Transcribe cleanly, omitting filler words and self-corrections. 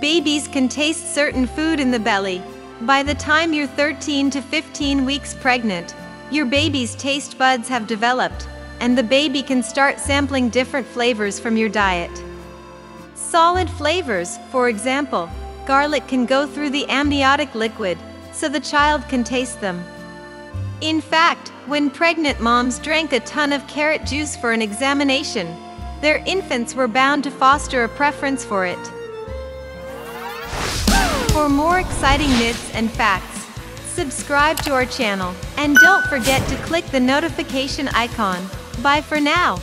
Babies can taste certain food in the belly. By the time you're 13 to 15 weeks pregnant, your baby's taste buds have developed, and the baby can start sampling different flavors from your diet. Solid flavors, for example, garlic, can go through the amniotic liquid, so the child can taste them. In fact, when pregnant moms drank a ton of carrot juice for an examination, their infants were bound to foster a preference for it. For more exciting myths and facts, subscribe to our channel, and don't forget to click the notification icon. Bye for now.